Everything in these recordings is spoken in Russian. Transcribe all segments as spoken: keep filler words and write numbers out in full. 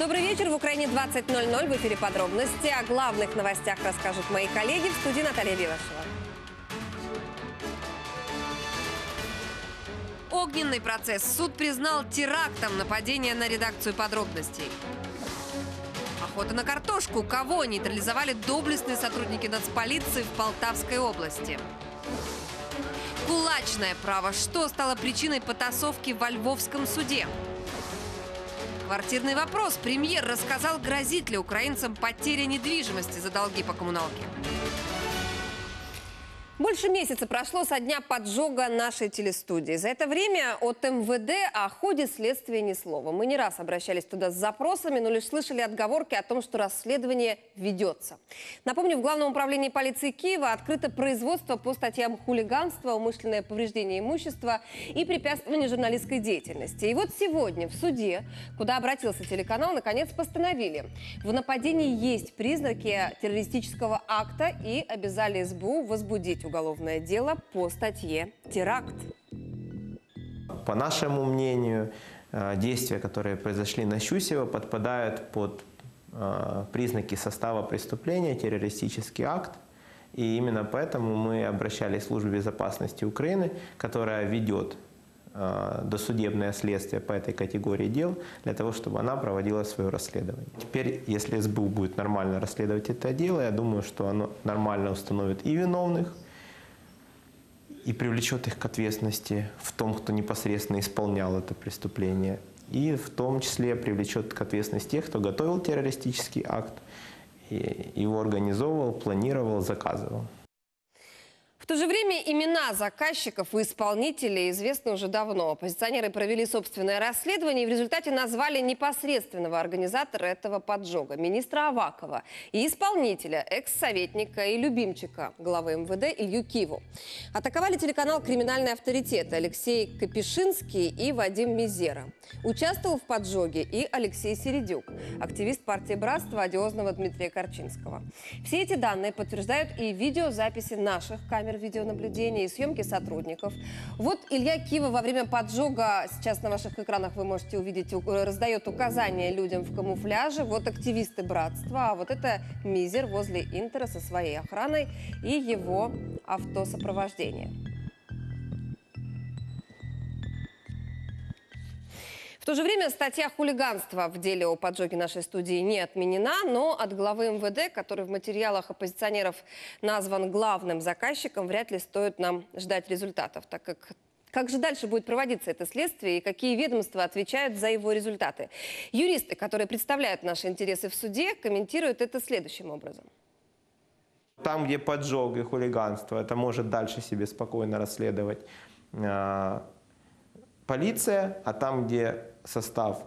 Добрый вечер. В Украине двадцать ноль-ноль. В эфире подробности. О главных новостях расскажут мои коллеги. В студии Наталья Белашева. Огненный процесс. Суд признал терактом нападение на редакцию подробностей. Охота на картошку. Кого нейтрализовали доблестные сотрудники нацполиции в Полтавской области? Кулачное право. Что стало причиной потасовки во Львовском суде? Квартирный вопрос. Премьер рассказал, грозит ли украинцам потеря недвижимости за долги по коммуналке. Больше месяца прошло со дня поджога нашей телестудии. За это время от МВД о ходе следствия ни слова. Мы не раз обращались туда с запросами, но лишь слышали отговорки о том, что расследование ведется. Напомню, в Главном управлении полиции Киева открыто производство по статьям хулиганства, умышленное повреждение имущества и препятствование журналистской деятельности. И вот сегодня в суде, куда обратился телеканал, наконец постановили: в нападении есть признаки террористического акта и обязали СБУ возбудить уголовное дело по статье «Теракт». По нашему мнению, действия, которые произошли на Щусева, подпадают под признаки состава преступления террористический акт. И именно поэтому мы обращались в Службу безопасности Украины, которая ведет досудебное следствие по этой категории дел, для того, чтобы она проводила свое расследование. Теперь, если СБУ будет нормально расследовать это дело, я думаю, что оно нормально установит и виновных, и привлечет их к ответственности в том, кто непосредственно исполнял это преступление, и в том числе привлечет к ответственности тех, кто готовил террористический акт, его организовывал, планировал, заказывал. В то же время имена заказчиков и исполнителей известны уже давно. Оппозиционеры провели собственное расследование и в результате назвали непосредственного организатора этого поджога, министра Авакова, и исполнителя, экс-советника и любимчика главы МВД Илью Киву. Атаковали телеканал «Криминальные авторитеты» Алексей Капишинский и Вадим Мизера. Участвовал в поджоге и Алексей Середюк, активист партии «Братства» одиозного Дмитрия Корчинского. Все эти данные подтверждают и видеозаписи наших камер видеонаблюдения и съемки сотрудников. Вот Илья Кива во время поджога, сейчас на ваших экранах вы можете увидеть, раздает указания людям в камуфляже. Вот активисты «Братства», а вот это Мизер возле Интера со своей охраной и его автосопровождение. В то же время статья хулиганства в деле о поджоге нашей студии не отменена, но от главы МВД, который в материалах оппозиционеров назван главным заказчиком, вряд ли стоит нам ждать результатов, так как... Как же дальше будет проводиться это следствие и какие ведомства отвечают за его результаты? Юристы, которые представляют наши интересы в суде, комментируют это следующим образом. Там, где поджог и хулиганство, это может дальше себе спокойно расследовать полиция, а там, где состав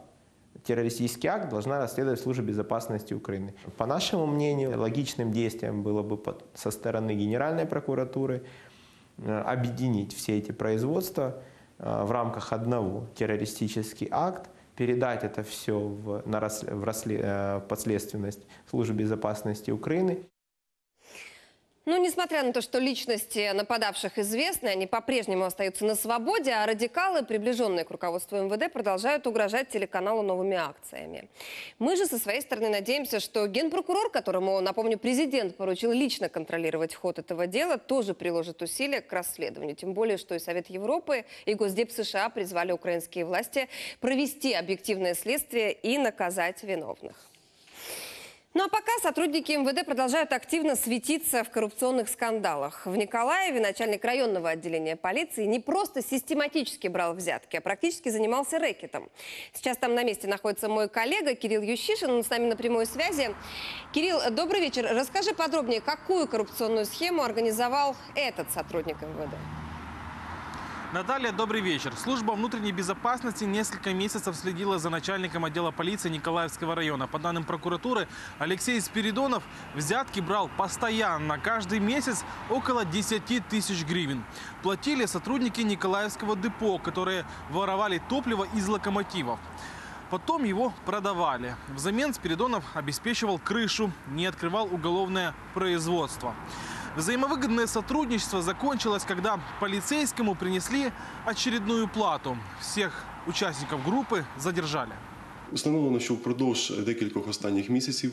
террористический акт, должна расследовать Служба безопасности Украины. По нашему мнению, логичным действием было бы со стороны Генеральной прокуратуры объединить все эти производства в рамках одного террористический акт, передать это все в, на, в, в подследственность Службы безопасности Украины. Но несмотря на то, что личности нападавших известны, они по-прежнему остаются на свободе, а радикалы, приближенные к руководству МВД, продолжают угрожать телеканалу новыми акциями. Мы же со своей стороны надеемся, что генпрокурор, которому, напомню, президент поручил лично контролировать ход этого дела, тоже приложит усилия к расследованию. Тем более, что и Совет Европы, и Госдеп США призвали украинские власти провести объективное следствие и наказать виновных. Ну а пока сотрудники МВД продолжают активно светиться в коррупционных скандалах. В Николаеве начальник районного отделения полиции не просто систематически брал взятки, а практически занимался рэкетом. Сейчас там на месте находится мой коллега Кирилл Ющишин, он с нами на прямой связи. Кирилл, добрый вечер. Расскажи подробнее, какую коррупционную схему организовал этот сотрудник МВД? Наталья, добрый вечер. Служба внутренней безопасности несколько месяцев следила за начальником отдела полиции Николаевского района. По данным прокуратуры, Алексей Спиридонов взятки брал постоянно, каждый месяц около десяти тысяч гривен. Платили сотрудники Николаевского депо, которые воровали топливо из локомотивов. Потом его продавали. Взамен Спиридонов обеспечивал крышу, не открывал уголовное производство. Взаимовыгодное сотрудничество закончилось, когда полицейскому принесли очередную плату. Всех участников группы задержали. Установлено, що впродовж декількох останніх місяців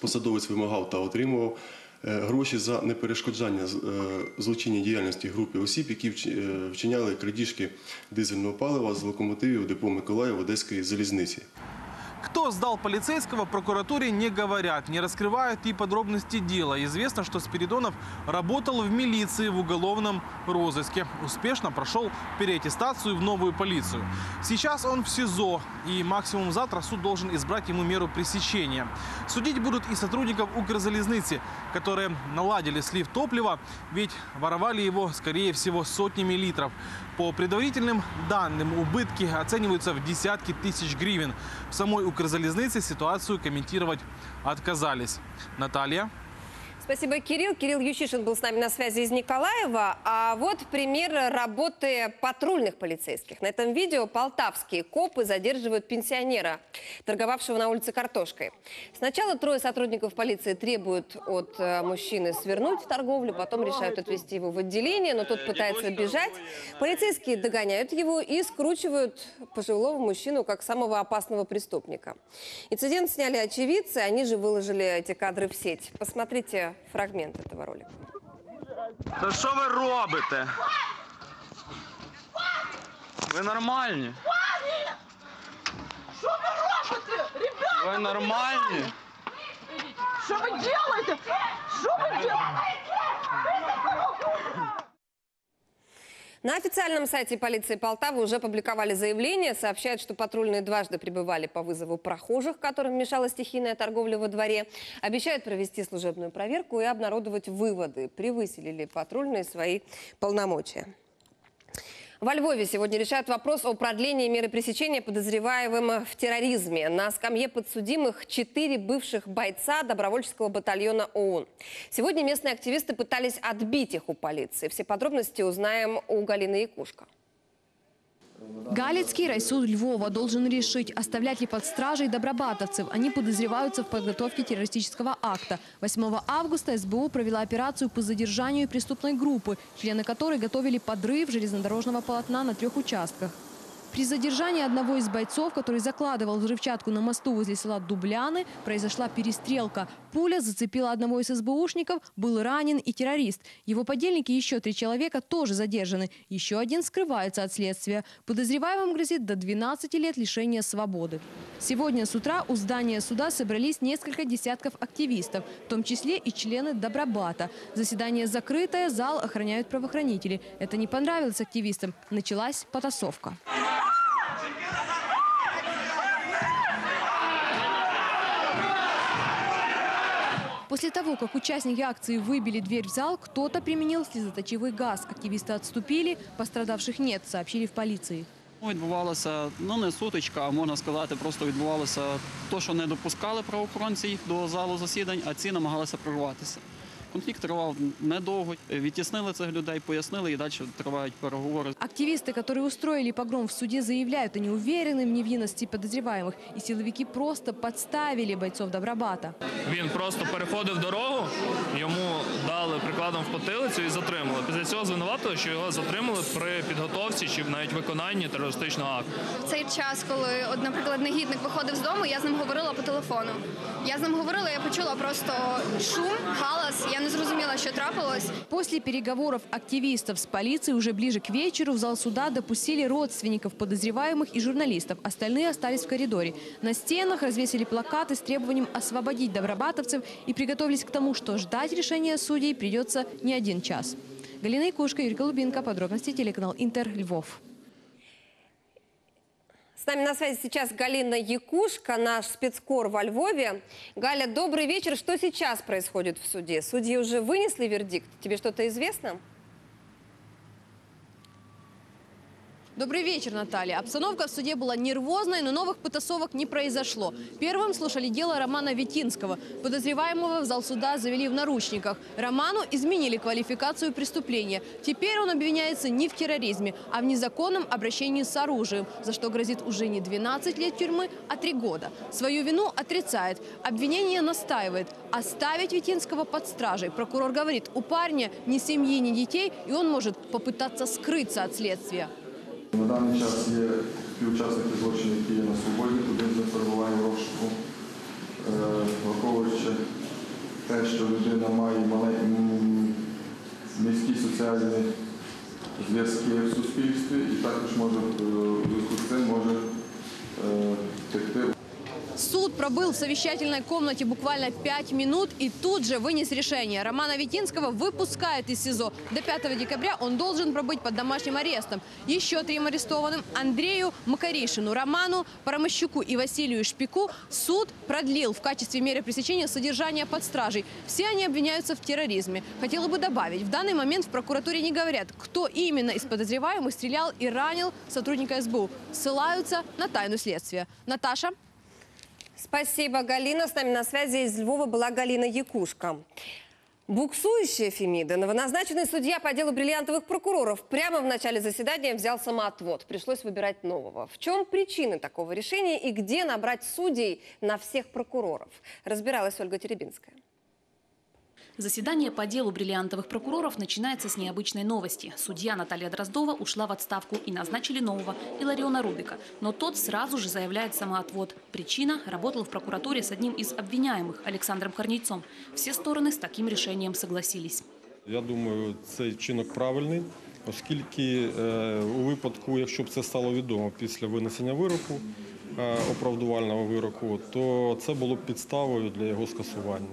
посадовець вимагав та отримував гроші за неперешкоджання злочинній діяльності групи осіб, які вчиняли крадіжки дизельного палива з локомотивів депо Миколаїв Одеської залізниці. Кто сдал полицейского, прокуратуре не говорят, не раскрывают и подробности дела. Известно, что Спиридонов работал в милиции в уголовном розыске. Успешно прошел переаттестацию в новую полицию. Сейчас он в СИЗО, и максимум завтра суд должен избрать ему меру пресечения. Судить будут и сотрудников Укрзалезницы, которые наладили слив топлива, ведь воровали его, скорее всего, сотнями литров. По предварительным данным, убытки оцениваются в десятки тысяч гривен. В самой Укрзалезнице ситуацию комментировать отказались. Наталья. Спасибо, Кирилл. Кирилл Ющишин был с нами на связи из Николаева. А вот пример работы патрульных полицейских. На этом видео полтавские копы задерживают пенсионера, торговавшего на улице картошкой. Сначала трое сотрудников полиции требуют от мужчины свернуть торговлю, потом решают отвезти его в отделение, но тот пытается бежать. Полицейские догоняют его и скручивают пожилого мужчину как самого опасного преступника. Инцидент сняли очевидцы, они же выложили эти кадры в сеть. Посмотрите фрагмент этого ролика. Та що ви робите? Ви нормальні? Що ви робите? Ребята, ви нормальні? Що ви робите? Що ви робите? На официальном сайте полиции Полтавы уже опубликовали заявление. Сообщают, что патрульные дважды прибывали по вызову прохожих, которым мешала стихийная торговля во дворе. Обещают провести служебную проверку и обнародовать выводы, превысили ли патрульные свои полномочия. Во Львове сегодня решают вопрос о продлении меры пресечения подозреваемым в терроризме. На скамье подсудимых четыре бывших бойца добровольческого батальона ОУН. Сегодня местные активисты пытались отбить их у полиции. Все подробности узнаем у Галины Якушко. Галицкий райсуд Львова должен решить, оставлять ли под стражей добробатовцев. Они подозреваются в подготовке террористического акта. восьмого августа СБУ провела операцию по задержанию преступной группы, члены которой готовили подрыв железнодорожного полотна на трех участках. При задержании одного из бойцов, который закладывал взрывчатку на мосту возле села Дубляны, произошла перестрелка. Пуля зацепила одного из СБУшников, был ранен и террорист. Его подельники, еще три человека, тоже задержаны. Еще один скрывается от следствия. Подозреваемым грозит до двенадцати лет лишения свободы. Сегодня с утра у здания суда собрались несколько десятков активистов, в том числе и члены Добробата. Заседание закрытое, зал охраняют правоохранители. Это не понравилось активистам. Началась потасовка. После того, как участники акции выбили дверь в зал, кто-то применил слезоточивый газ. Активисты отступили, пострадавших нет, сообщили в полиции. Відбувалося, ну не сутичка, а можна сказати, просто відбувалося то, що не допускали правоохоронців до залу засідань, а ці намагалися прорватися. Конфлікт тривав недовго, відтіснили цих людей, пояснили, і далі тривають переговори. Активісти, які устроїли погром в суді, заявляють, що не впевнені в невинності підозрюваних, і силовики просто підставили бойців Добробата. Він просто переходив дорогу, йому дали прикладом в потилицю і затримали. Після цього звинуватили, що його затримали при підготовці чи навіть виконанні терористичного акту. В цей час, коли, наприклад, негідник виходив з дому, я з ним говорила по телефону. Я з ним говорила, я почула просто шум, галас, я не зрозуміла, що трапилось. После переговоров активистов с полицией уже ближе к вечеру в зал суда допустили родственников подозреваемых и журналистов. Остальные остались в коридоре. На стенах развесили плакаты с требованием освободить добробатовцев и приготовились к тому, что ждать решения судей придется не один час. Галина Якушко, Юрий Глубенко. Подробности телеканал Интер, Львов. С нами на связи сейчас Галина Якушко, наш спецкор во Львове. Галя, добрый вечер. Что сейчас происходит в суде? Судьи уже вынесли вердикт. Тебе что-то известно? Добрый вечер, Наталья. Обстановка в суде была нервозной, но новых потасовок не произошло. Первым слушали дело Романа Витинского. Подозреваемого в зал суда завели в наручниках. Роману изменили квалификацию преступления. Теперь он обвиняется не в терроризме, а в незаконном обращении с оружием, за что грозит уже не двенадцать лет тюрьмы, а три года. Свою вину отрицает. Обвинение настаивает. Оставить Витинского под стражей. Прокурор говорит, у парня ни семьи, ни детей, и он может попытаться скрыться от следствия. На даний час є співучасники злочинів, які є на свободі, один з них перебуває в розшуку, враховуючи те, що людина має низькі соціальні зв'язки в суспільстві і також може з цим може втекти. Суд пробыл в совещательной комнате буквально пять минут и тут же вынес решение. Романа Витинского выпускают из СИЗО. До пятого декабря он должен пробыть под домашним арестом. Еще трем арестованным – Андрею Макаришину, Роману Парамощуку и Василию Шпику – суд продлил в качестве меры пресечения содержание под стражей. Все они обвиняются в терроризме. Хотела бы добавить, в данный момент в прокуратуре не говорят, кто именно из подозреваемых стрелял и ранил сотрудника СБУ. Ссылаются на тайну следствия. Наташа? Спасибо, Галина. С нами на связи из Львова была Галина Якушко. Буксующая Фемида, новоназначенный судья по делу бриллиантовых прокуроров, прямо в начале заседания взял самоотвод. Пришлось выбирать нового. В чем причины такого решения и где набрать судей на всех прокуроров? Разбиралась Ольга Теребинская. Заседание по делу бриллиантовых прокуроров начинается с необычной новости. Судья Наталья Дроздова ушла в отставку и назначили нового Илариона Рубика. Но тот сразу же заявляет самоотвод. Причина – работал в прокуратуре с одним из обвиняемых, Александром Корнейцом. Все стороны с таким решением согласились. Я думаю, цей чинок правильный, оскільки у випадку, якщо б це стало відомо після винесення вироку, оправдувального вироку, то це було б підставою для його скасування.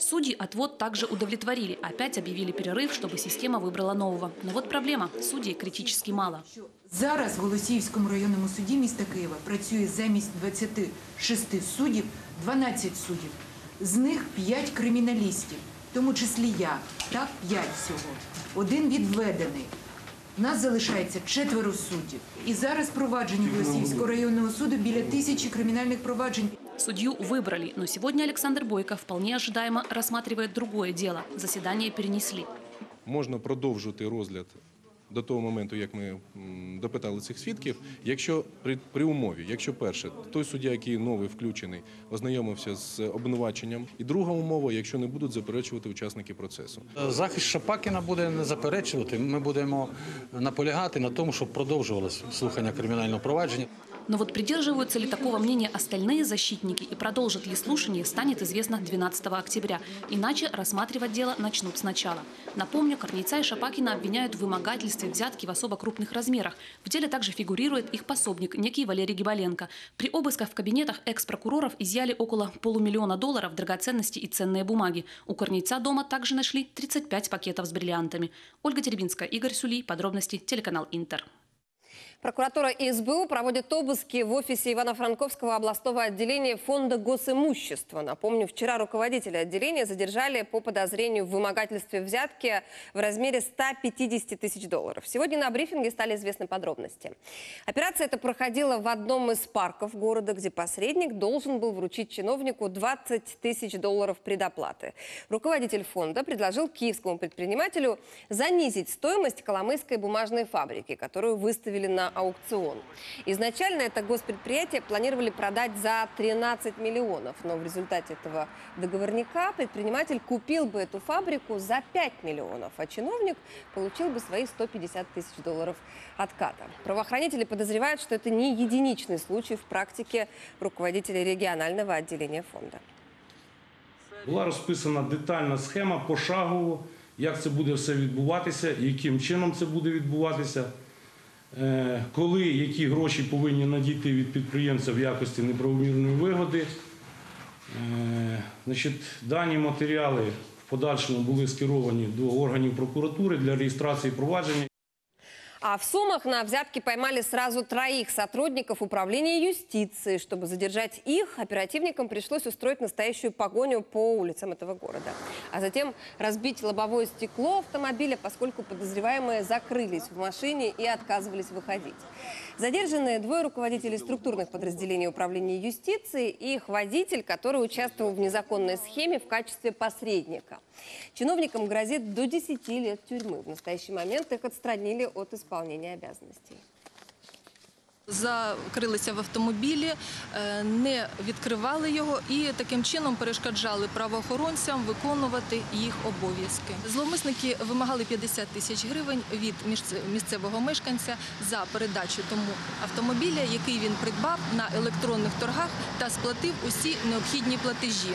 Судьи отвод также удовлетворили. Опять объявили перерыв, чтобы система выбрала нового. Но вот проблема. Судей критически мало. Зараз в Голосіївському районному суді міста Києва працює замість двадцяти шести суддів дванадцять суддів. З них п'ять криміналістів, в тому числі я. Так, п'ять всього. Один відведений. Нас залишається четверо суддів. І зараз проваджень у Голосіївського районного суду біля тисячі кримінальних проваджень. Судью выбрали, но сегодня Александр Бойко вполне ожидаемо рассматривает другое дело. Заседание перенесли. Можно продовжити розгляд до того моменту, як ми допитали цих свідків, якщо при, при умові, якщо перше, той суддя, який новий включений, ознайомився з обвинуваченням, і друга умова, якщо не будуть заперечувати учасники процесу. Захист Шапакіна буде не заперечувати, ми будемо наполягати на тому, щоб продовжувалося слухання кримінального провадження. Но вот придерживаются ли такого мнения остальные защитники и продолжат ли слушание, станет известно двенадцатого октября. Иначе рассматривать дело начнут сначала. Напомню, Корнейца и Шапакина обвиняют в вымогательстве взятки в особо крупных размерах. В деле также фигурирует их пособник, некий Валерий Гибаленко. При обысках в кабинетах экс-прокуроров изъяли около полумиллиона долларов драгоценностей и ценные бумаги. У Корнейца дома также нашли тридцать пять пакетов с бриллиантами. Ольга Теребинская, Игорь Сюлий. Подробности телеканал Интер. Прокуратура и СБУ проводят обыски в офисе Ивано-Франковского областного отделения Фонда госимущества. Напомню, вчера руководителя отделения задержали по подозрению в вымогательстве взятки в размере ста пятидесяти тысяч долларов. Сегодня на брифинге стали известны подробности. Операция эта проходила в одном из парков города, где посредник должен был вручить чиновнику двадцать тысяч долларов предоплаты. Руководитель фонда предложил киевскому предпринимателю занизить стоимость коломойской бумажной фабрики, которую выставили на аукцион. Изначально это госпредприятие планировали продать за тринадцать миллионов, но в результате этого договорняка предприниматель купил бы эту фабрику за пять миллионов, а чиновник получил бы свои сто пятьдесят тысяч долларов отката. Правоохранители подозревают, что это не единичный случай в практике руководителей регионального отделения фонда. Была расписана детальная схема пошагово, как это будет все відбуватися, яким чином це буде відбуватися. Коли які гроші повинні надійти від підприємця в якості неправомірної вигоди. Значить, дані матеріали в подальшому були скеровані до органів прокуратури для реєстрації провадження. А в Сумах на взятки поймали сразу троих сотрудников управления юстиции. Чтобы задержать их, оперативникам пришлось устроить настоящую погоню по улицам этого города. А затем разбить лобовое стекло автомобиля, поскольку подозреваемые закрылись в машине и отказывались выходить. Задержанные двое руководителей структурных подразделений управления юстиции и их водитель, который участвовал в незаконной схеме в качестве посредника. Чиновникам грозит до десяти лет тюрьмы. В настоящий момент их отстранили от исполнения обязанностей. закрилися в автомобілі, не відкривали його і таким чином перешкоджали правоохоронцям виконувати їх обов'язки. Зловмисники вимагали п'ятдесят тисяч гривень від місцевого мешканця за передачу тому автомобіля, який він придбав на електронних торгах та сплатив усі необхідні платежі.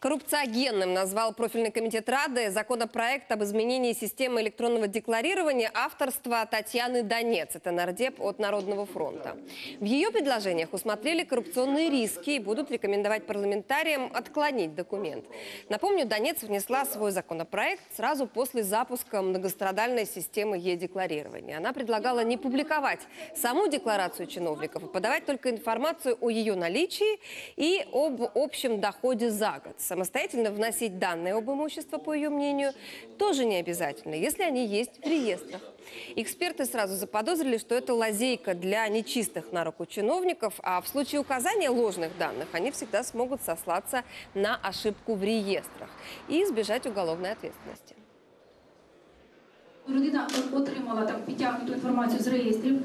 Коррупциогенным назвал профильный комитет Рады законопроект об изменении системы электронного декларирования авторства Татьяны Донец. Это нардеп от Народного фронта. В ее предложениях усмотрели коррупционные риски и будут рекомендовать парламентариям отклонить документ. Напомню, Донец внесла свой законопроект сразу после запуска многострадальной системы е-декларирования. Она предлагала не публиковать саму декларацию чиновников, а подавать только информацию о ее наличии и об общем доходе за год. Самостоятельно вносить данные об имуществе, по ее мнению, тоже не обязательно, если они есть в реестрах. Эксперты сразу заподозрили, что это лазейка для нечистых на руку чиновников, а в случае указания ложных данных они всегда смогут сослаться на ошибку в реестрах и избежать уголовной ответственности. Людина отримала там підтягнуту інформацію з реєстрів,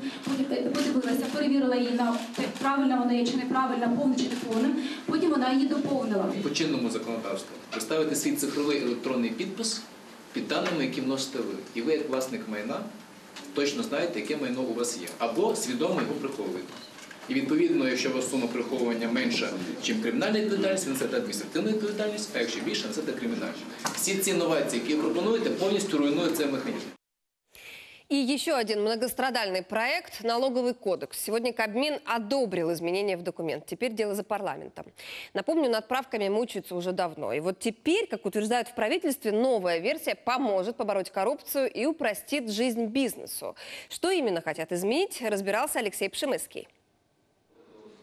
подивилася, перевірила її, на правильна вона є чи неправильна, повна чи неповна. Потім вона її доповнила. По чинному законодавству представити свій цифровий електронний підпис під даними, які вносите ви. І ви, як власник майна, точно знаєте, яке майно у вас є. Або свідомо його приховуєте. І відповідно, якщо у вас сума приховування менша, ніж кримінальна відповідальність, несете адміністративну відповідальність, а якщо більше, несете кримінальну. Всі ці новації, які ви пропонуєте, повністю руйнують цей механізм. И еще один многострадальный проект – налоговый кодекс. Сегодня Кабмин одобрил изменения в документ. Теперь дело за парламентом. Напомню, над правками мучаются уже давно. И вот теперь, как утверждают в правительстве, новая версия поможет побороть коррупцию и упростит жизнь бизнесу. Что именно хотят изменить, разбирался Алексей Пшемыский.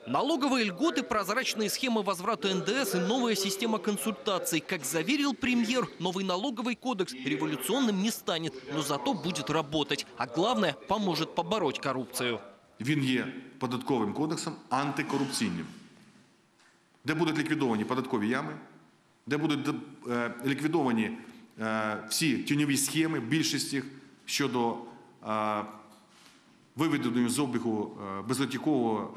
Налоговые льготы, прозрачные схемы возврата эн дэ эс и новая система консультаций. Как заверил премьер, новый налоговый кодекс революционным не станет, но зато будет работать. А главное, поможет побороть коррупцию. Він є податковим кодексом антикорупційним, де будуть ліквідовані податкові ями, де будуть ліквідовані всі тіньові схеми, більшість їх щодо выведенную из обігу безлатикового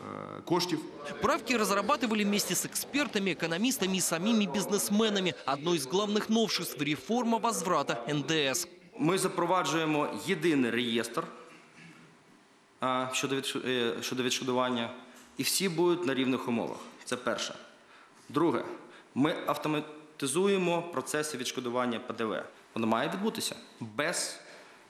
коштів. Правки разрабатывали вместе с экспертами, экономистами и самими бизнесменами. Одно из главных новшеств – реформа возврата эн дэ эс. Ми запроваджуємо єдиний реєстр щодо відшкодування, і всі будуть на рівних умовах. Це перше. Друге, ми автоматизуємо процеси відшкодування пе дэ ве. Воно має відбутися без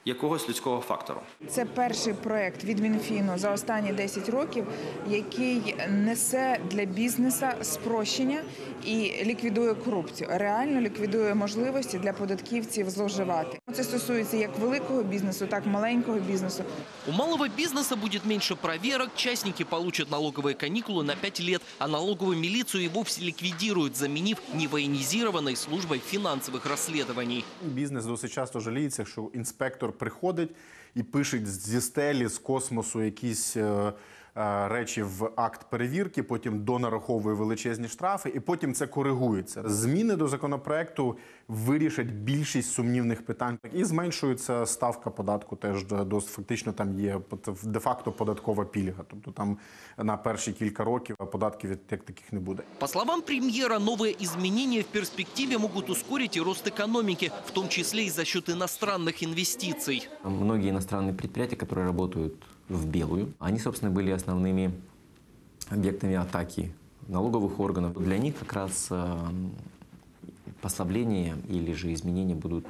якогось людського фактору. Це перший проект від Мінфіну за останні десять років, який несе для бізнесу спрощення і ліквідує корупцію. Реально ліквідує можливості для податківців зловживати. Це стосується як великого бізнесу, так і маленького бізнесу. У малого бізнесу буде менше перевірок, частники получат налогові канікули на п'ять років, а налогову міліцію і вовсе ліквідують, замінив невоєнізованою службою фінансових розслідувань. Бізнес досить часто жаліється, що інспектор приходить і пишуть зі стелі, з космосу якісь е, е, речі в акт перевірки, потім донараховує величезні штрафи, і потім це коригується. Зміни до законопроекту вирішать більшість сумнівних питань. І зменшується ставка податку теж, до, фактично там є де-факто податкова пільга. Тобто там на перші кілька років податків від таких не буде. По словам премьера, новые изменения в перспективе могут ускорить и рост экономики, в том числе и за счет иностранных инвестиций. Многие иностранные предприятия, которые работают в белую, они, собственно, были основными объектами атаки налоговых органов. Для них как раз послабления или же изменения будут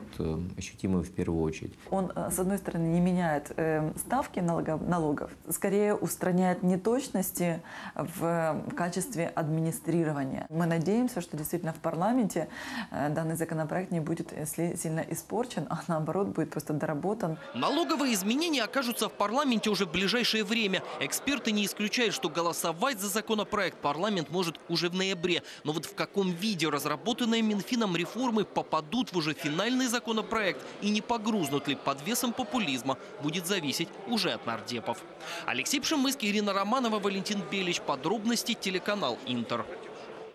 ощутимы в первую очередь. Он, с одной стороны, не меняет ставки налогов, скорее устраняет неточности в качестве администрирования. Мы надеемся, что действительно в парламенте данный законопроект не будет сильно испорчен, а наоборот будет просто доработан. Налоговые изменения окажутся в парламенте уже в ближайшее время. Эксперты не исключают, что голосовать за законопроект парламент может уже в ноябре. Но вот в каком виде разработанная Минфин реформы попадут в уже финальный законопроект и не погрузнут ли под весом популизма, будет зависеть уже от нардепов. Алексей Пшемыцкий, Ирина Романова, Валентин Белич. Подробности телеканал «Интер».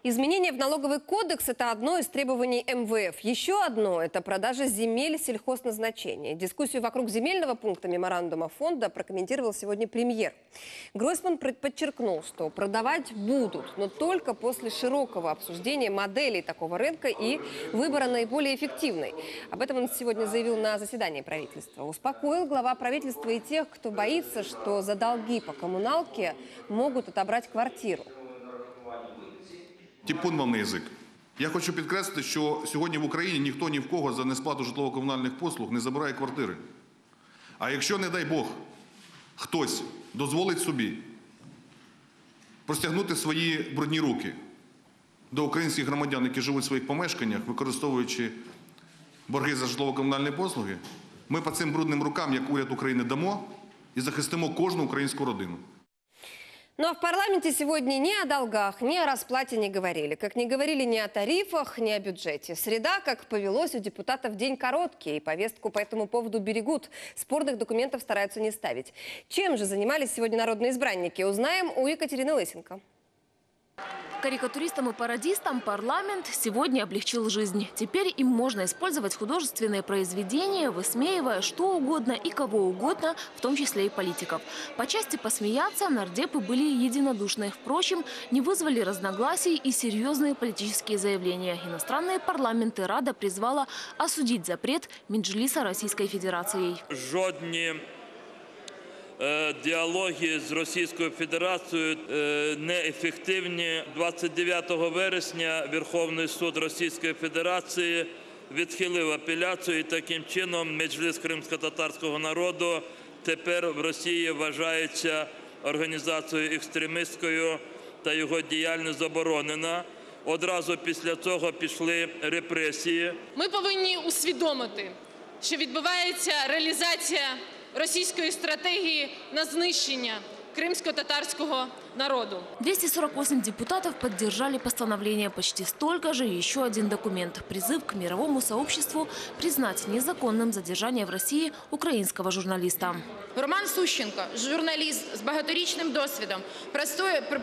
Изменение в налоговый кодекс – это одно из требований эм вэ эф. Еще одно – это продажа земель сельхозназначения. Дискуссию вокруг земельного пункта меморандума фонда прокомментировал сегодня премьер. Гройсман подчеркнул, что продавать будут, но только после широкого обсуждения моделей такого рынка и выбора наиболее эффективной. Об этом он сегодня заявил на заседании правительства. Успокоил глава правительства и тех, кто боится, что за долги по коммуналке могут отобрать квартиру. Типун вам на язик. Я хочу підкреслити, що сьогодні в Україні ніхто ні в кого за несплату житлово-комунальних послуг не забирає квартири. А якщо, не дай Бог, хтось дозволить собі простягнути свої брудні руки до українських громадян, які живуть в своїх помешканнях, використовуючи борги за житлово-комунальні послуги, ми по цим брудним рукам, як уряд України, дамо і захистимо кожну українську родину. Ну а в парламенте сегодня ни о долгах, ни о расплате не говорили. Как не говорили ни о тарифах, ни о бюджете. Среда, как повелось, у депутатов день короткий. И повестку по этому поводу берегут. Спорных документов стараются не ставить. Чем же занимались сегодня народные избранники, узнаем у Екатерины Лысенко. Карикатуристам и пародистам парламент сегодня облегчил жизнь. Теперь им можно использовать художественные произведения, высмеивая что угодно и кого угодно, в том числе и политиков. По части посмеяться нардепы были единодушны. Впрочем, не вызвали разногласий и серьезные политические заявления. Иностранные парламенты Рада призвала осудить запрет Меджлиса Российской Федерации. Жодні діалоги з Російською Федерацією неефективні. двадцять дев'ятого вересня Верховний суд Російської Федерації відхилив апеляцію і таким чином Меджліс кримсько-татарського народу тепер в Росії вважається організацією екстремістською та його діяльність заборонена. Одразу після цього пішли репресії. Ми повинні усвідомити, що відбувається реалізація російської стратегії на знищення крымско-татарского народу. двести сорок восемь депутатов поддержали постановление. Почти столько же еще один документ. Призыв к мировому сообществу признать незаконным задержание в России украинского журналиста. Роман Сущенко, журналист с багаторічним досвідом,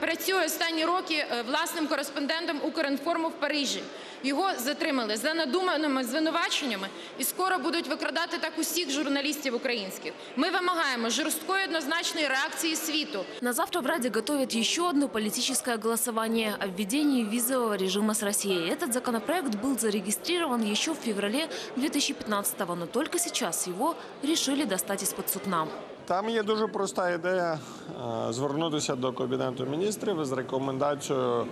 працює останні роки власним кореспондентом «Укрінформу» в Парижі. Його затримали за надуманими звинуваченнями і скоро будуть викрадати так усіх журналістів українських. Ми вимагаємо жорсткої однозначної реакції світу. На завтра в Раде готовят еще одно политическое голосование о введении визового режима с Россией. Этот законопроект был зарегистрирован еще в феврале две тысячи пятнадцатого, но только сейчас его решили достать из-под сукна. Там є дуже проста ідея звернутися до Кабінету міністрів з рекомендацією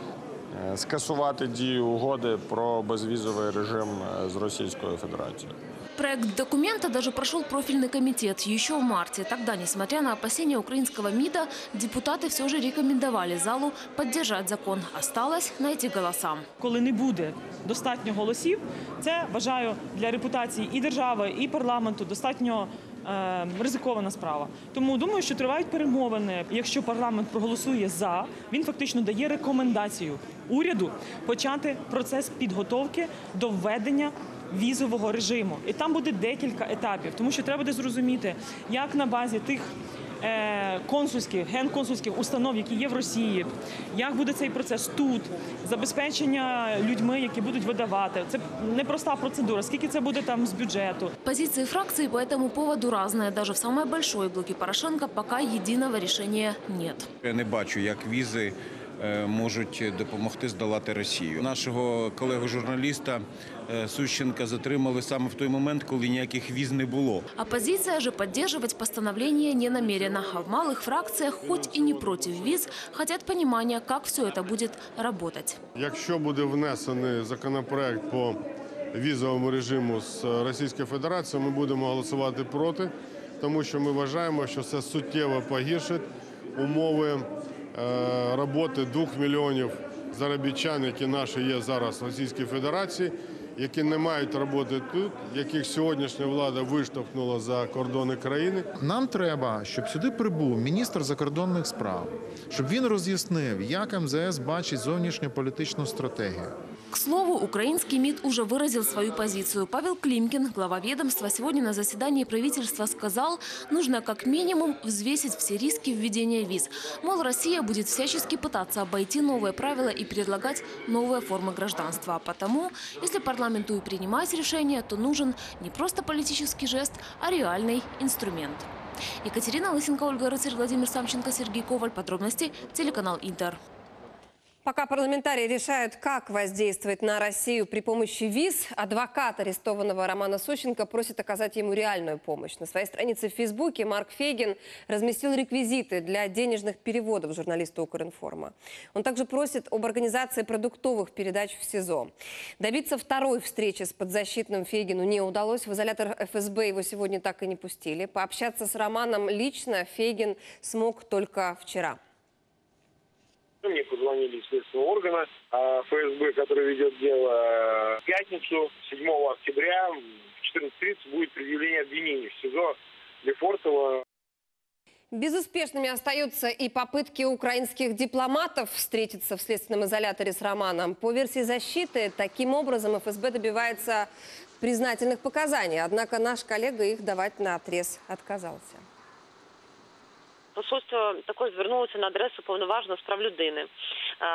скасувати дію угоди про безвізовий режим з Російською Федерацією. Проект документа даже прошел профильный комитет еще в марте. Тогда, несмотря на опасения украинского МИДа, депутаты все же рекомендовали залу поддержать закон. Осталось найти голоса. Коли не буде достатньо голосів, це, вважаю, для репутації і держави, і парламенту достатньо е, ризикована справа. Тому думаю, що тривають перемовини. Якщо парламент проголосує за, він фактично дає рекомендацію уряду почати процес підготовки до введення візового режиму. І там буде декілька етапів, тому що треба буде зрозуміти, як на базі тих консульських, генконсульських установ, які є в Росії, як буде цей процес тут, забезпечення людьми, які будуть видавати. Це непроста процедура, скільки це буде там з бюджету. Позиции фракций по этому поводу разные. Даже в самой большой блоке Порошенко пока единого решения нет. Я не бачу, як візи можуть допомогти здолати Росію. Нашого колегу-журналіста Сущенка затримали саме в той момент, коли ніяких віз не було. Опозиція же підтримувати постановлення не намерена. А в малих фракціях, хоч і не проти віз, хочуть розуміння, як все це буде працювати. Якщо буде внесений законопроект по візовому режиму з Російською Федерацією, ми будемо голосувати проти, тому що ми вважаємо, що це суттєво погіршить умови роботи двох мільйонів заробітчан, які наші є зараз в Російській Федерації, які не мають роботи тут, яких сьогоднішня влада виштовхнула за кордони країни. Нам треба, щоб сюди прибув міністр закордонних справ, щоб він роз'яснив, як ем зе ес бачить зовнішню політичну стратегію. К слову, украинский МИД уже выразил свою позицию. Павел Климкин, глава ведомства, сегодня на заседании правительства сказал, нужно как минимум взвесить все риски введения виз. Мол, Россия будет всячески пытаться обойти новые правила и предлагать новые формы гражданства. А потому, если парламенту и принимать решение, то нужен не просто политический жест, а реальный инструмент. Екатерина Лысенко, Ольга Рыцарь, Владимир Самченко, Сергей Коваль. Подробности телеканал «Интер». Пока парламентарии решают, как воздействовать на Россию при помощи виз, адвокат арестованного Романа Сущенко просит оказать ему реальную помощь. На своей странице в Фейсбуке Марк Фейгин разместил реквизиты для денежных переводов журналиста «Укринформа». Он также просит об организации продуктовых передач в СИЗО. Добиться второй встречи с подзащитным Фейгину не удалось. В изолятор ФСБ его сегодня так и не пустили. Пообщаться с Романом лично Фейгин смог только вчера. Мне позвонили из следственного органа ФСБ, который ведет дело. В пятницу, седьмого октября, в четырнадцать тридцать будет предъявление обвинений в СИЗО Лефортово. Безуспешными остаются и попытки украинских дипломатов встретиться в следственном изоляторе с Романом. По версии защиты, таким образом ФСБ добивается признательных показаний. Однако наш коллега их давать наотрез отказался. Посольство також звернулося на адресу повноваженого з прав людини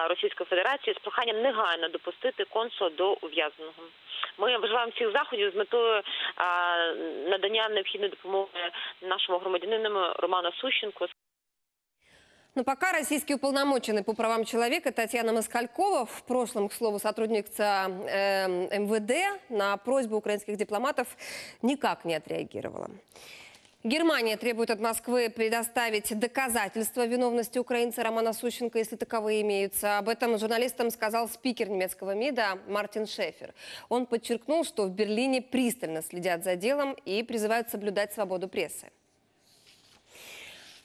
Російської Федерації з проханням негайно допустити консула до ув'язненого. Ми вживаємо всіх заходів з метою надання необхідної допомоги нашому громадянину Роману Сущенку. Но пока российский уполномоченный по правам человека Татьяна Москалькова, в прошлом, к слову, сотрудница э, МВД, на просьбу украинских дипломатов никак не отреагировала. Германия требует от Москвы предоставить доказательства виновности украинца Романа Сущенко, если таковые имеются. Об этом журналистам сказал спикер немецкого МИДа Мартин Шефер. Он подчеркнул, что в Берлине пристально следят за делом и призывают соблюдать свободу прессы.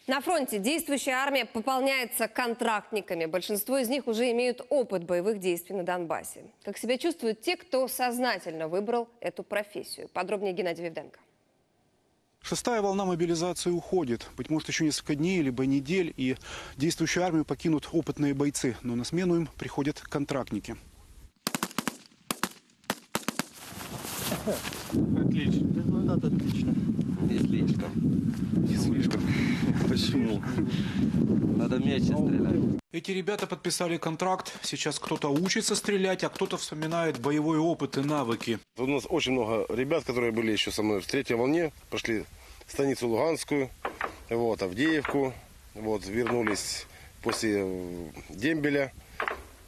На фронте действующая армия пополняется контрактниками. Большинство из них уже имеют опыт боевых действий на Донбассе. Как себя чувствуют те, кто сознательно выбрал эту профессию? Подробнее Геннадий Вивденко. Шестая волна мобилизации уходит. Быть может, еще несколько дней, либо недель, и действующую армию покинут опытные бойцы. Но на смену им приходят контрактники. Отлично. Результат отлично. Не слишком. Не слишком. Почему? Надо мяче стрелять. Эти ребята подписали контракт. Сейчас кто-то учится стрелять, а кто-то вспоминает боевой опыт и навыки. У нас очень много ребят, которые были еще со мной в третьей волне. Пошли в станицу Луганскую, вот, Авдеевку. Вот, вернулись после дембеля.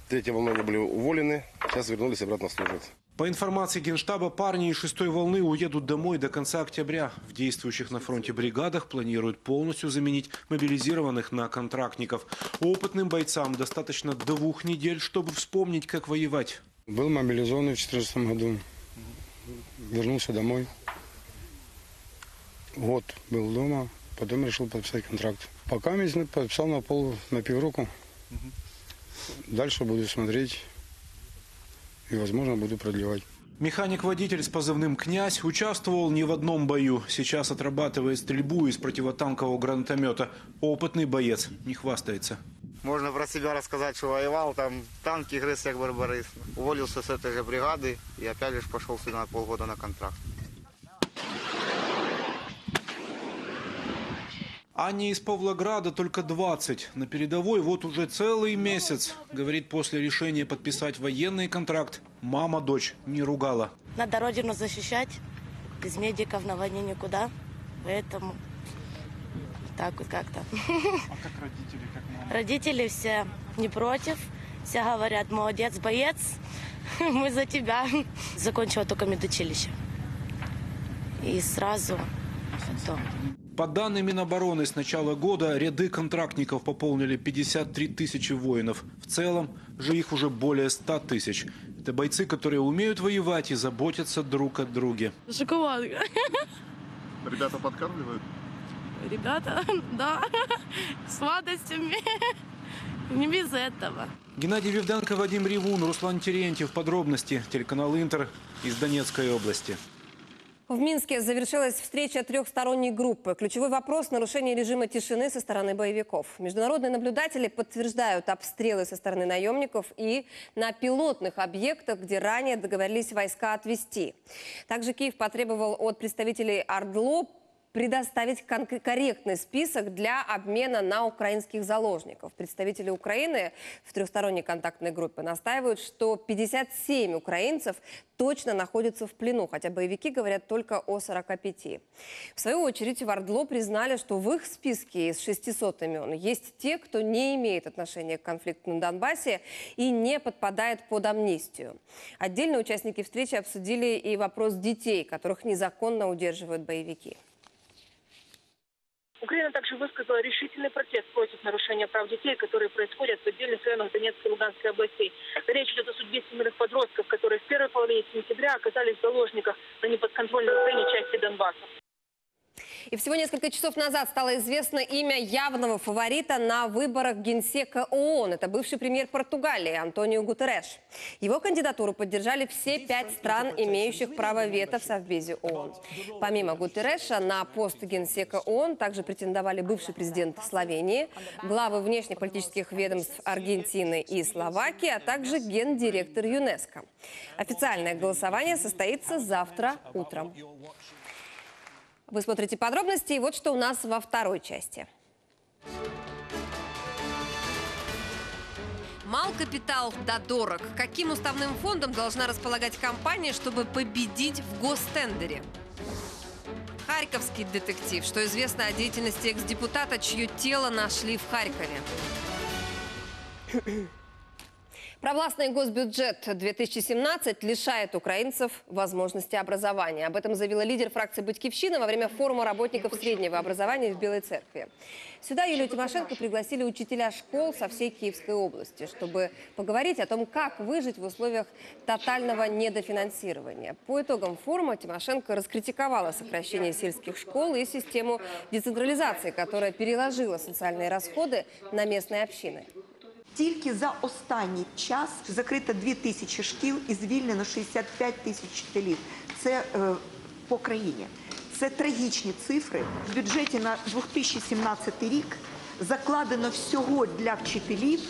Третья волна не были уволены. Сейчас вернулись обратно служить. По информации Генштаба, парни из шестой волны уедут домой до конца октября. В действующих на фронте бригадах планируют полностью заменить мобилизированных на контрактников. Опытным бойцам достаточно двух недель, чтобы вспомнить, как воевать. Был мобилизованный в две тысячи четырнадцатом году. Вернулся домой. Год был дома, потом решил подписать контракт. Пока месяц подписал на пол, на пивруку. Дальше буду смотреть. И, возможно, буду продлевать. Механик-водитель с позывным «Князь» участвовал не в одном бою. Сейчас отрабатывает стрельбу из противотанкового гранатомета. Опытный боец, не хвастается. Можно про себя рассказать, что воевал, там танки грыз, как барбарыс. Уволился с этой же бригады и опять лишь пошел сюда на полгода на контракт. Анне из Павлограда только двадцать. На передовой вот уже целый месяц. Говорит, после решения подписать военный контракт мама дочь не ругала. Надо родину защищать. Без медиков на войне никуда. Поэтому так вот как-то. А как родители? Как мама? Родители все не против. Все говорят, молодец, боец. Мы за тебя. Закончила только медучилище. И сразу... По данным Минобороны, с начала года ряды контрактников пополнили пятьдесят три тысячи воинов. В целом же их уже более ста тысяч. Это бойцы, которые умеют воевать и заботятся друг о друге. Шоколадка. Ребята подкармливают? Ребята, да, сладостями. Не без этого. Геннадий Вивденко, Вадим Ревун, Руслан Терентьев. Подробности. Телеканал «Интер» из Донецкой области. В Минске завершилась встреча трехсторонней группы. Ключевой вопрос – нарушение режима тишины со стороны боевиков. Международные наблюдатели подтверждают обстрелы со стороны наемников и на пилотных объектах, где ранее договорились войска отвести. Также Киев потребовал от представителей ОРДЛО предоставить корректный список для обмена на украинских заложников. Представители Украины в трехсторонней контактной группе настаивают, что пятьдесят семь украинцев точно находятся в плену, хотя боевики говорят только о сорока пяти. В свою очередь в ОРДЛО признали, что в их списке из шестисот имен есть те, кто не имеет отношения к конфликту на Донбассе и не подпадает под амнистию. Отдельно участники встречи обсудили и вопрос детей, которых незаконно удерживают боевики. Украина также высказала решительный протест против нарушения прав детей, которые происходят в отдельных районах Донецкой и Луганской областей. Речь идет о судьбе семерых подростков, которые в первой половине сентября оказались в заложниках на неподконтрольной Украине части Донбасса. И всего несколько часов назад стало известно имя явного фаворита на выборах Генсека ООН. Это бывший премьер Португалии Антонио Гутерреш. Его кандидатуру поддержали все пять стран, имеющих право вето в Совбезе ООН. Помимо Гутерреша на пост Генсека ООН также претендовали бывший президент Словении, главы внешнеполитических ведомств Аргентины и Словакии, а также гендиректор ЮНЕСКО. Официальное голосование состоится завтра утром. Вы смотрите подробности, и вот что у нас во второй части. Мал капитал да дорог. Каким уставным фондом должна располагать компания, чтобы победить в гостендере? Харьковский детектив. Что известно о деятельности экс-депутата, чье тело нашли в Харькове? Провластный госбюджет две тысячи семнадцать лишает украинцев возможности образования. Об этом заявила лидер фракции «Батькивщина» во время форума работников среднего образования в Белой Церкви. Сюда Юлию Тимошенко пригласили учителя школ со всей Киевской области, чтобы поговорить о том, как выжить в условиях тотального недофинансирования. По итогам форума Тимошенко раскритиковала сокращение сельских школ и систему децентрализации, которая переложила социальные расходы на местные общины. Тільки за останній час закрито дві тисячі шкіл і звільнено шістдесят п'ять тисяч вчителів. Це е, по країні. Це трагічні цифри. В бюджеті на дві тисячі сімнадцятий рік закладено всього для вчителів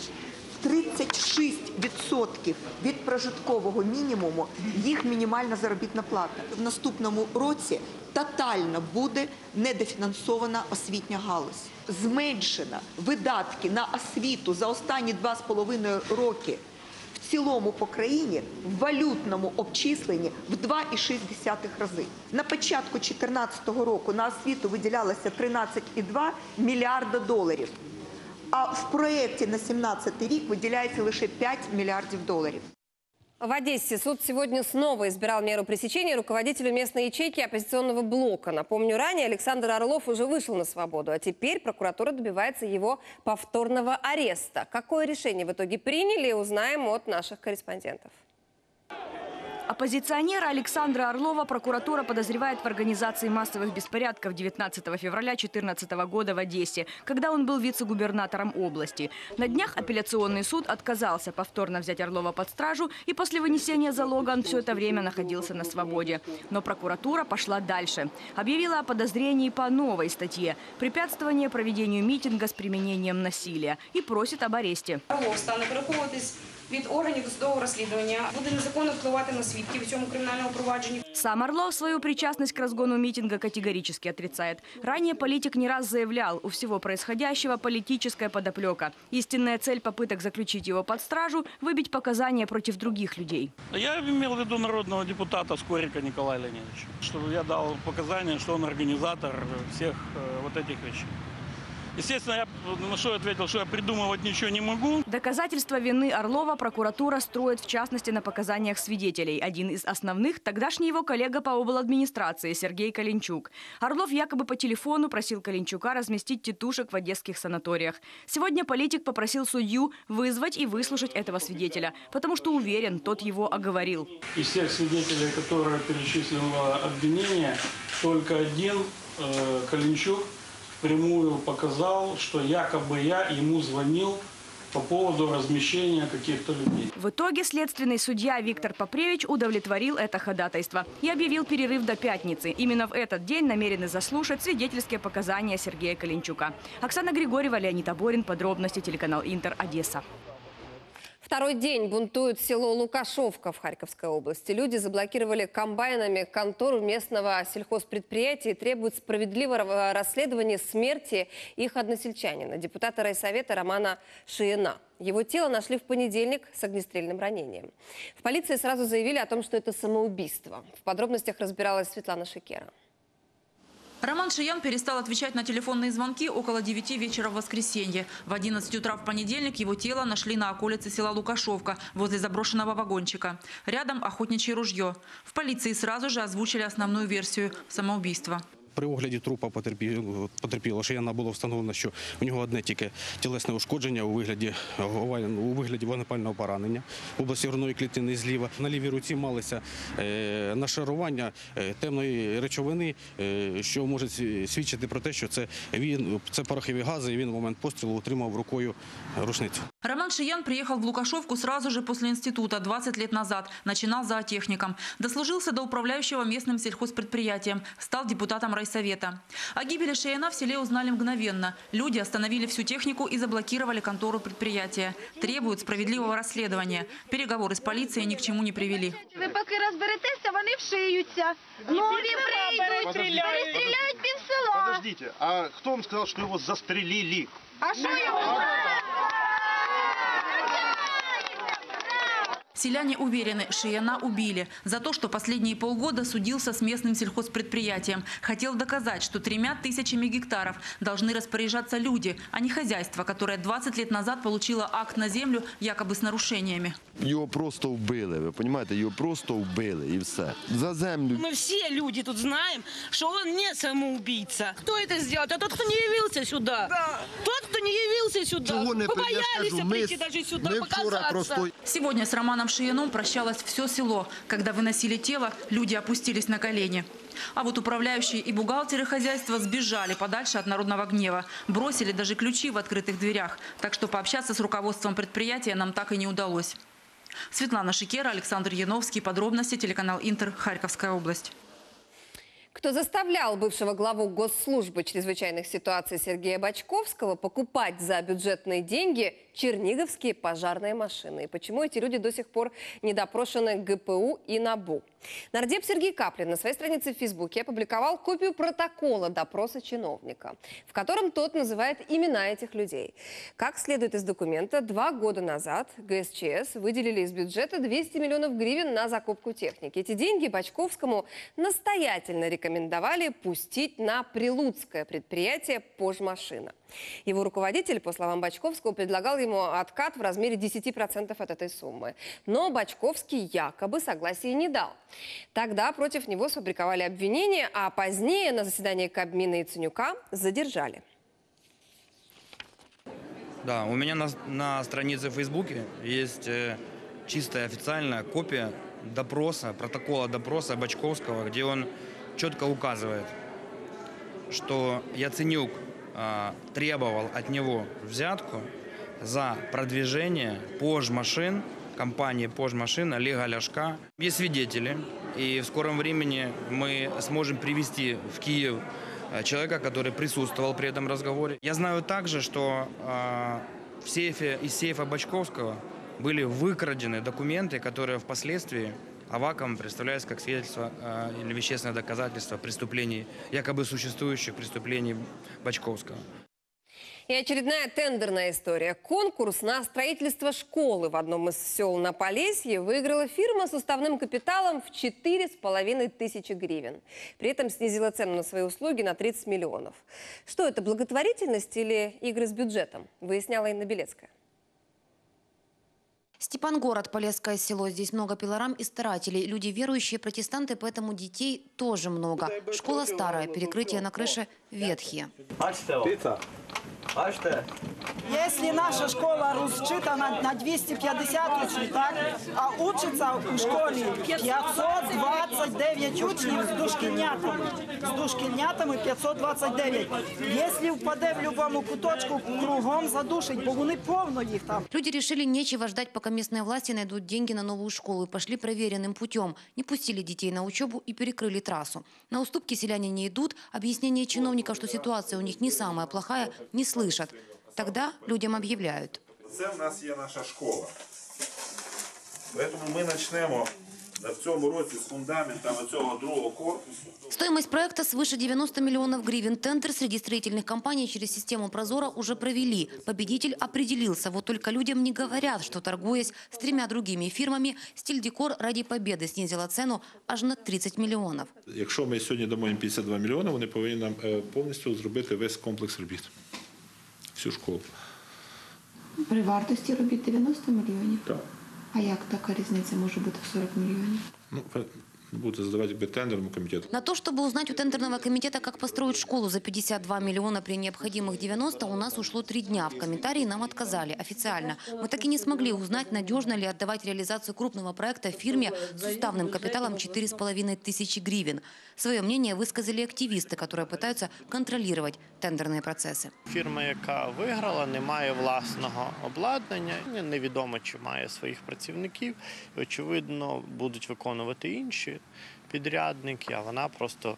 тридцять шість відсотків від прожиткового мінімуму, їх мінімальна заробітна плата. В наступному році тотально буде недофінансована освітня галузь. Зменшено видатки на освіту за останні два з половиною роки в цілому по країні в валютному обчисленні в два і шість десятих рази. На початку дві тисячі чотирнадцятого року на освіту виділялося тринадцять і дві десятих мільярда доларів. А в проекте на двадцять сімнадцятий рік выделяется лишь п'ять миллиардов долларов. В Одессе суд сегодня снова избирал меру пресечения руководителю местной ячейки оппозиционного блока. Напомню, ранее Александр Орлов уже вышел на свободу, а теперь прокуратура добивается его повторного ареста. Какое решение в итоге приняли, узнаем от наших корреспондентов. Оппозиционера Александра Орлова прокуратура подозревает в организации массовых беспорядков девятнадцатого февраля две тысячи четырнадцатого года в Одессе, когда он был вице-губернатором области. На днях апелляционный суд отказался повторно взять Орлова под стражу, и после вынесения залога он все это время находился на свободе. Но прокуратура пошла дальше. Объявила о подозрении по новой статье – препятствование проведению митинга с применением насилия, и просит об аресте. Від органів досудового розслідування буде незаконно впливати на свідків у цьому кримінальному провадженні. Сам Орлов свою причастность к разгону митинга категорически отрицает. Ранее политик не раз заявлял, у всего происходящего политическая подоплека. Истинная цель попыток заключить его под стражу – выбить показания против других людей. Я имел в виду народного депутата Скорика Николая Леонидовича, чтобы я дал показания, что он организатор всех вот этих вещей. Естественно, я на что ответил, что я придумывать ничего не могу. Доказательства вины Орлова прокуратура строит в частности на показаниях свидетелей. Один из основных – тогдашний его коллега по обладминистрации Сергей Калинчук. Орлов якобы по телефону просил Калинчука разместить тетушек в одесских санаториях. Сегодня политик попросил судью вызвать и выслушать этого свидетеля, потому что уверен, тот его оговорил. Из всех свидетелей, которые перечислило обвинение, только один э, Калинчук впрямую показал, что якобы я ему звонил по поводу размещения каких-то людей. В итоге следственный судья Виктор Попревич удовлетворил это ходатайство и объявил перерыв до пятницы. Именно в этот день намерены заслушать свидетельские показания Сергея Калинчука. Оксана Григорьева, Леонид Аборин. Подробности, телеканал Интер, Одесса. Второй день бунтует село Лукашовка в Харьковской области. Люди заблокировали комбайнами контору местного сельхозпредприятия и требуют справедливого расследования смерти их односельчанина, депутата райсовета Романа Шияна. Его тело нашли в понедельник с огнестрельным ранением. В полиции сразу заявили о том, что это самоубийство. В подробностях разбиралась Светлана Шикера. Роман Шиян перестал отвечать на телефонные звонки около девяти вечера в воскресенье. В одиннадцать утра в понедельник его тело нашли на околице села Лукашовка, возле заброшенного вагончика. Рядом охотничье ружье. В полиции сразу же озвучили основную версию самоубийства. При огляді трупа потерпілого Шияна було встановлено, що у нього одне тільки тілесне ушкодження у вигляді, у вигляді вогнепального поранення в області грудної клітини зліва. На лівій руці малися нашарування темної речовини, що може свідчити про те, що це, він, це порохові гази, і він в момент пострілу утримав рукою рушницю. Роман Шиян приехал в Лукашовку сразу же после института, двадцать лет назад. Начинал зоотехником. Дослужился до управляющего местным сельхозпредприятием. Стал депутатом райсовета. О гибели Шияна в селе узнали мгновенно. Люди остановили всю технику и заблокировали контору предприятия. Требуют справедливого расследования. Переговоры с полицией ни к чему не привели. Вы пока разберетесь, они вшиются. Новые придут, перестреляют без села. Подождите, а кто вам сказал, что его застрелили? А что его знает? Селяне уверены, Шияна убили за то, что последние полгода судился с местным сельхозпредприятием. Хотел доказать, что тремя тысячами гектаров должны распоряжаться люди, а не хозяйство, которое двадцать лет назад получило акт на землю якобы с нарушениями. Его просто убили, вы понимаете, его просто убили и все. За землю. Мы все люди тут знаем, что он не самоубийца. Кто это сделал? А тот, кто не явился сюда. Да. Тот, кто не явился сюда. Чего не побоялись мы, прийти даже сюда, показаться. Просто... Сегодня с Романом Шияном прощалось все село. Когда выносили тело, люди опустились на колени. А вот управляющие и бухгалтеры хозяйства сбежали подальше от народного гнева. Бросили даже ключи в открытых дверях. Так что пообщаться с руководством предприятия нам так и не удалось. Светлана Шикера, Александр Яновский. Подробности, телеканал Интер, Харьковская область. Кто заставлял бывшего главу госслужбы чрезвычайных ситуаций Сергея Бачковского покупать за бюджетные деньги черниговские пожарные машины? И почему эти люди до сих пор не допрошены гэ пэ у и набу? Нардеп Сергей Каплин на своей странице в Фейсбуке опубликовал копию протокола допроса чиновника, в котором тот называет имена этих людей. Как следует из документа, два года назад гэ эс че эс выделили из бюджета двести миллионов гривен на закупку техники. Эти деньги Бачковскому настоятельно рекомендовали пустить на прилуцкое предприятие «Пожмашина». Его руководитель, по словам Бачковского, предлагал ему откат в размере десяти процентов от этой суммы. Но Бачковский якобы согласия не дал. Тогда против него сфабриковали обвинения, а позднее на заседании Кабмина Яценюка задержали. Да, у меня на, на странице в Фейсбуке есть э, чистая официальная копия допроса, протокола допроса Бачковского, где он четко указывает, что Яценюк э, требовал от него взятку за продвижение «Пожмашин», компании «Пожмашин» Олега Ляшка. Есть свидетели, и в скором времени мы сможем привести в Киев человека, который присутствовал при этом разговоре. Я знаю также, что э, в сейфе, из сейфа Бачковского были выкрадены документы, которые впоследствии Аваком представляется как свидетельство э, или вещественное доказательство преступлений, якобы существующих преступлений Бачковского. И очередная тендерная история. Конкурс на строительство школы в одном из сел на Полесье выиграла фирма с уставным капиталом в четыре с половиной тысячи гривен. При этом снизила цену на свои услуги на тридцать миллионов. Что это, благотворительность или игры с бюджетом, выясняла Инна Белецкая. Степангород, Полесское село. Здесь много пилорам и старателей. Люди верующие, протестанты, поэтому детей тоже много. Школа старая, перекрытие на крыше ветхие. Бачите? Якщо наша школа розчитана на двісті п'ятдесят учнів, так, а учиться у школі п'ятсот двадцять дев'ять учнів з дошкільнятами. З дошкільнятами п'ятсот двадцять дев'ять. Якщо впаде в будь-якому куточку, кругом задушить, бо вони повно їх там. Люди вирішили, нечего ждать, поки місцеві власті знайдуть гроші на нову школу, і пішли перевіреним путем. Не пустили дітей на учебу і перекрили трасу. На уступки селяни не йдуть, об'яснення чиновників, що ситуація у них не самая плохая, не слышат. Тогда людям объявляют. Это у нас есть наша школа. Поэтому мы начнем в этом году с фундамента этого другого корпуса. Стоимость проекта свыше девяноста миллионов гривен. Тендер среди строительных компаний через систему «Прозора» уже провели. Победитель определился. Вот только людям не говорят, что, торгуясь с тремя другими фирмами, «Стильдекор» ради победы снизила цену аж на тридцять миллионов. Если мы сегодня дамо им п'ятдесят два миллиона, они должны нам полностью сделать весь комплекс работ. Всю школу. При вартості робіт дев'яносто мільйонів? Так. А як така різниця може бути в сорок мільйонів? Ну, будете задавати тендерному комітету. На то, щоб узнати у тендерного комітету, як построїть школу за п'ятдесят два мільйона при необхідних дев'яноста, у нас ушло три дня. В коментарі нам відказали офіційно. Ми так і не змогли узнати, надіжно ли віддавати реалізацію крупного проекту фірмі з уставним капіталом чотири з половиною тисячі гривень. Своє мнення висказали активісти, які намагаються контролювати тендерні процеси. Фірма, яка виграла, не має власного обладнання. Невідомо, чи має своїх працівників. Очевидно, будуть виконувати інші підрядники, а вона просто,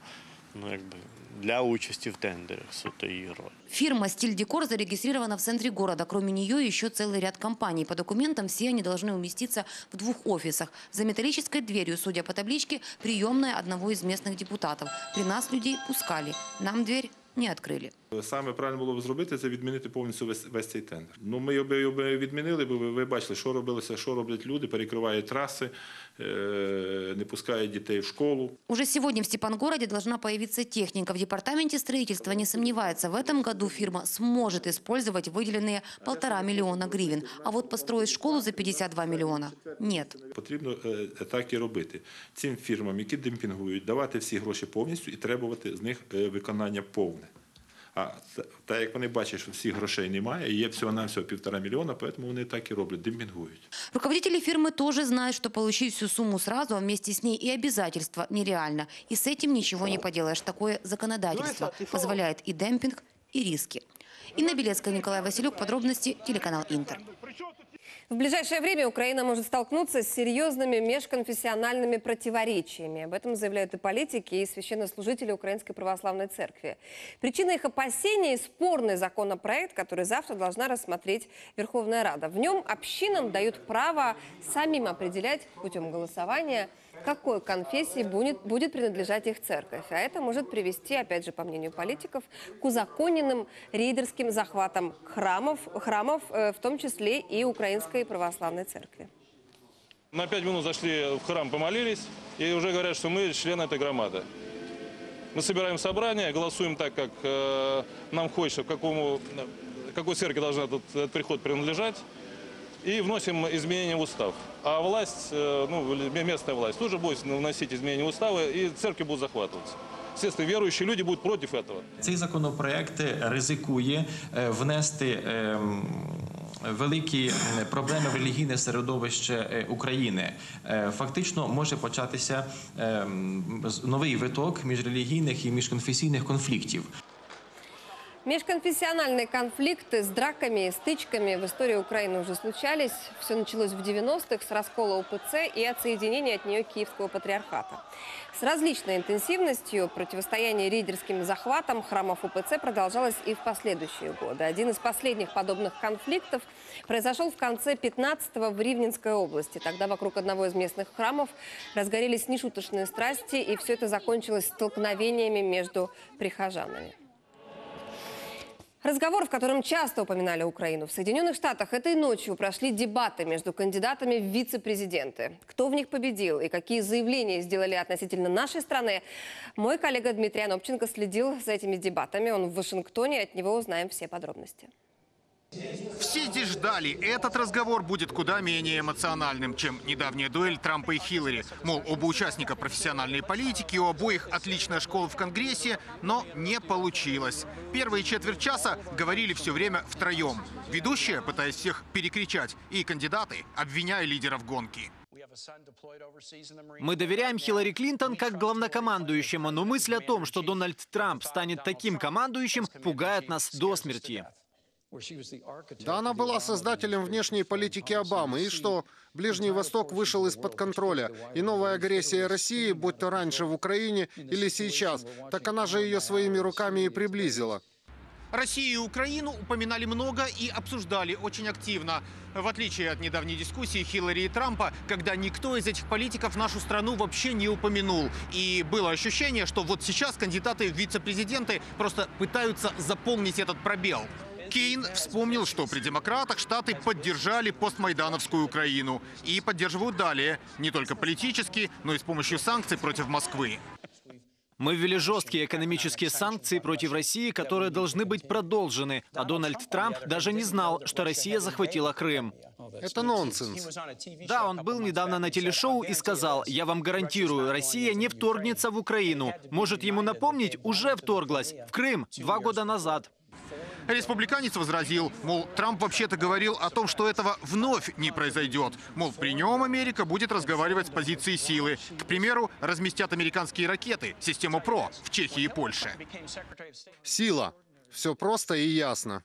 ну, якби, для участі в тендерах, суто її роль. Фирма «Стильдекор» зарегистрирована в центре города. Кроме нее еще целый ряд компаний. По документам все они должны уместиться в двух офисах. За металлической дверью, судя по табличке, приемная одного из местных депутатов. При нас людей пускали, нам дверь не открыли. Саме правильно було б зробити, це відмінити повністю весь цей тендер. Ну, ми його відмінили, бо ви бачили, що робилося, що роблять люди, перекривають траси, не пускають дітей в школу. Уже сьогодні в Степангороде должна появиться техника. В департаменте строительства не сомневается, в этом году фирма сможет использовать выделенные полтора миллиона гривен. А вот построить школу за п'ятдесят два миллиона – нет. Потрібно так і робити. Цим фірмам, які демпінгують, давати всі гроші повністю і требувати з них виконання повне. А так як вони бачать, що всіх грошей немає, є всього-навсього півтора мільйона, тому вони так і роблять, демпінгують. Руководители фірми теж знають, що отримати всю суму одразу, а вместе з нею і обов'язательства нереально. І з цим нічого не поділаєш. Таке законодавство дозволяє і демпінг, і риски. Інна Білецька, Ніколай Василюк, подробності, телеканал «Інтер». В ближайшее время Украина может столкнуться с серьезными межконфессиональными противоречиями. Об этом заявляют и политики, и священнослужители Украинской Православной Церкви. Причина их опасений – спорный законопроект, который завтра должна рассмотреть Верховная Рада. В нем общинам дают право самим определять путем голосования, какой конфессии будет, будет принадлежать их церковь. А это может привести, опять же, по мнению политиков, к узаконенным рейдерским захватам храмов, храмов, в том числе и Украинской Православной Церкви. На пять минут зашли в храм, помолились, и уже говорят, что мы члены этой громады. Мы собираем собрание, голосуем так, как э, нам хочется, какому, какой церкви должен этот, этот приход принадлежать, и вносим изменения в устав. А власть, э, ну, местная власть, тоже будет вносить изменения в уставы, и церкви будут захватываться. Естественно, верующие люди будут против этого. Цей законопроект ризикує внести Э, великі проблеми в релігійне середовище України. Фактично може початися новий виток міжрелігійних і міжконфесійних конфліктів. Межконфессиональные конфликты с драками и стычками в истории Украины уже случались. Все началось в девяностых с раскола УПЦ и отсоединения от нее Киевского патриархата. С различной интенсивностью противостояние рейдерским захватам храмов УПЦ продолжалось и в последующие годы. Один из последних подобных конфликтов произошел в конце пятнадцатого в Рівненской области. Тогда вокруг одного из местных храмов разгорелись нешуточные страсти, и все это закончилось столкновениями между прихожанами. Разговор, в котором часто упоминали Украину. В Соединенных Штатах этой ночью прошли дебаты между кандидатами в вице-президенты. Кто в них победил и какие заявления сделали относительно нашей страны, мой коллега Дмитрий Анопченко следил за этими дебатами. Он в Вашингтоне, от него узнаем все подробности. В сети ждали, этот разговор будет куда менее эмоциональным, чем недавняя дуэль Трампа и Хиллари. Мол, оба участника профессиональной политики, у обоих отличная школа в Конгрессе, но не получилось. Первые четверть часа говорили все время втроем. Ведущая, пытаясь всех перекричать, и кандидаты, обвиняя лидеров гонки. Мы доверяем Хиллари Клинтон как главнокомандующему, но мысль о том, что Дональд Трамп станет таким командующим, пугает нас до смерти. Да, она была создателем внешней политики Обамы. И что? Ближний Восток вышел из-под контроля. И новая агрессия России, будь то раньше в Украине или сейчас, так она же ее своими руками и приблизила. Россию и Украину упоминали много и обсуждали очень активно. В отличие от недавней дискуссии Хиллари и Трампа, когда никто из этих политиков нашу страну вообще не упомянул. И было ощущение, что вот сейчас кандидаты в вице-президенты просто пытаются заполнить этот пробел. Кейн вспомнил, что при демократах Штаты поддержали постмайдановскую Украину и поддерживают далее, не только политически, но и с помощью санкций против Москвы. Мы ввели жесткие экономические санкции против России, которые должны быть продолжены, а Дональд Трамп даже не знал, что Россия захватила Крым. Это нонсенс. Да, он был недавно на телешоу и сказал: «Я вам гарантирую, Россия не вторгнется в Украину». Может, ему напомнить, уже вторглась в Крым два года назад. Республиканец возразил, мол, Трамп вообще-то говорил о том, что этого вновь не произойдет. Мол, при нем Америка будет разговаривать с позиции силы. К примеру, разместят американские ракеты, систему ПРО в Чехии и Польше. Сила. Все просто и ясно.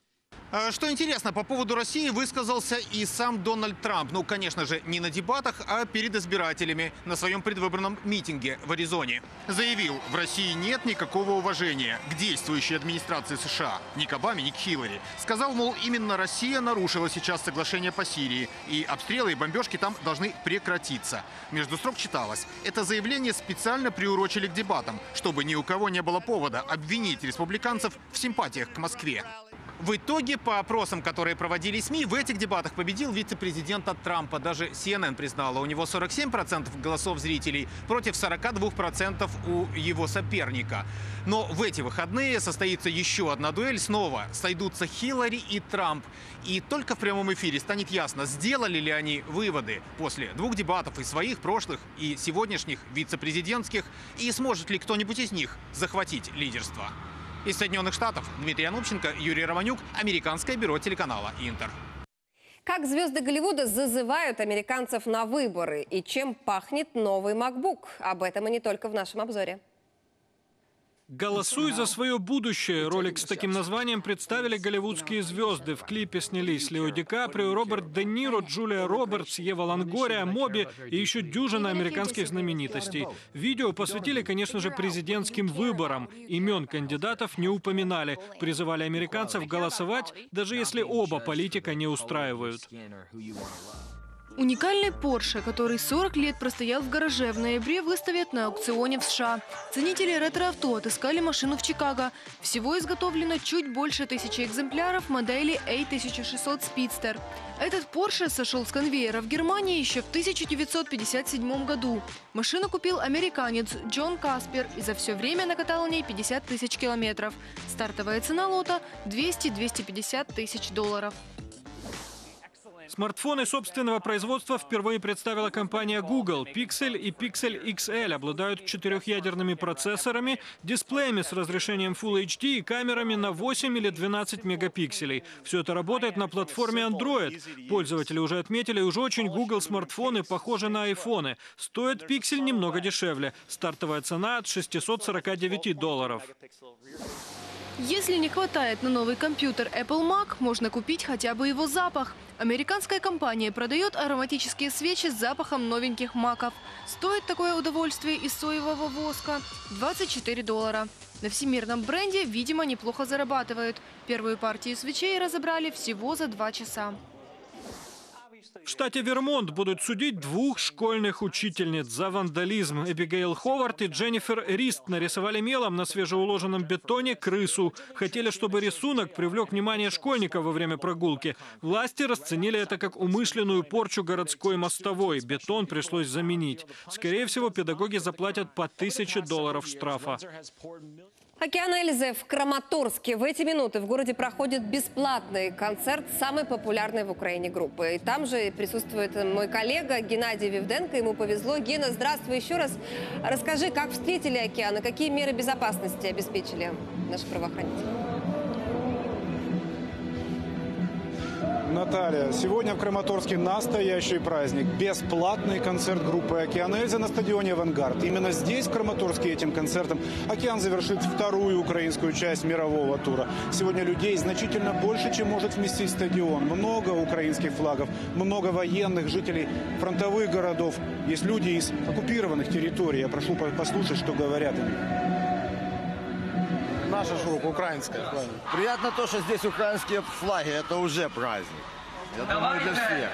Что интересно, по поводу России высказался и сам Дональд Трамп. Ну, конечно же, не на дебатах, а перед избирателями на своем предвыборном митинге в Аризоне. Заявил, в России нет никакого уважения к действующей администрации США, ни к Обаме, ни к Хиллари. Сказал, мол, именно Россия нарушила сейчас соглашение по Сирии, и обстрелы и бомбежки там должны прекратиться. Между строк читалось, это заявление специально приурочили к дебатам, чтобы ни у кого не было повода обвинить республиканцев в симпатиях к Москве. В итоге, по опросам, которые проводили СМИ, в этих дебатах победил вице-президент от Трампа. Даже си эн эн признала, у него сорок семь процентов голосов зрителей против сорока двух процентов у его соперника. Но в эти выходные состоится еще одна дуэль. Снова сойдутся Хиллари и Трамп. И только в прямом эфире станет ясно, сделали ли они выводы после двух дебатов, и своих прошлых, и сегодняшних вице-президентских, и сможет ли кто-нибудь из них захватить лидерство. Из Соединенных Штатов Дмитрий Анопченко, Юрий Романюк, Американское бюро телеканала «Интер». Как звезды Голливуда зазывают американцев на выборы и чем пахнет новый MacBook? Об этом и не только в нашем обзоре. «Голосуй за свое будущее» – ролик с таким названием представили голливудские звезды. В клипе снялись Лео Ди Каприо, Роберт Де Ниро, Джулия Робертс, Ева Лонгория, Моби и еще дюжина американских знаменитостей. Видео посвятили, конечно же, президентским выборам. Имен кандидатов не упоминали. Призывали американцев голосовать, даже если оба политика не устраивают. Уникальный Porsche, который сорок лет простоял в гараже, в ноябре выставят на аукционе в США. Ценители ретро-авто отыскали машину в Чикаго. Всего изготовлено чуть больше тысячи экземпляров модели эй тысяча шестьсот Speedster. Этот Porsche сошел с конвейера в Германии еще в тысяча девятьсот пятьдесят седьмом году. Машину купил американец Джон Каспер и за все время накатал у ней пятьдесят тысяч километров. Стартовая цена лота – двести — двести пятьдесят тысяч долларов. Смартфоны собственного производства впервые представила компания Google. Pixel и Pixel икс эль обладают четырехъядерными процессорами, дисплеями с разрешением фулл эйч ди и камерами на восемь или двенадцать мегапикселей. Все это работает на платформе Android. Пользователи уже отметили, уже очень Google смартфоны похожи на айфоны. Стоит Pixel немного дешевле. Стартовая цена от шестисот сорока девяти долларов. Если не хватает на новый компьютер Apple Mac, можно купить хотя бы его запах. Американская компания продает ароматические свечи с запахом новеньких маков. Стоит такое удовольствие из соевого воска двадцать четыре доллара. На всемирном бренде, видимо, неплохо зарабатывают. Первую партию свечей разобрали всего за два часа. В штате Вермонт будут судить двух школьных учительниц за вандализм. Эбигейл Ховард и Дженнифер Рист нарисовали мелом на свежеуложенном бетоне крысу. Хотели, чтобы рисунок привлек внимание школьников во время прогулки. Власти расценили это как умышленную порчу городской мостовой. Бетон пришлось заменить. Скорее всего, педагоги заплатят по тысяче долларов штрафа. Океанализы в Краматорске. В эти минуты в городе проходит бесплатный концерт самой популярной в Украине группы. И там же присутствует мой коллега Геннадий Вивденко. Ему повезло. Гена, здравствуй еще раз. Расскажи, как встретили океан и какие меры безопасности обеспечили наши правоохранители? Наталья, сегодня в Краматорске настоящий праздник. Бесплатный концерт группы «Океан Эльза» на стадионе «Авангард». Именно здесь, в Краматорске, этим концертом «Океан» завершит вторую украинскую часть мирового тура. Сегодня людей значительно больше, чем может вместить стадион. Много украинских флагов, много военных, жителей фронтовых городов. Есть люди из оккупированных территорий. Я прошу послушать, что говорят они. Наша ж группа, украинская. Приятно то, что здесь украинские флаги, это уже праздник. Я думаю, для всех.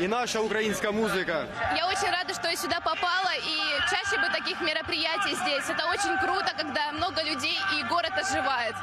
И наша украинская музыка. Я очень рада, что я сюда попала, и чаще бы таких мероприятий здесь. Это очень круто, когда много людей и город оживает.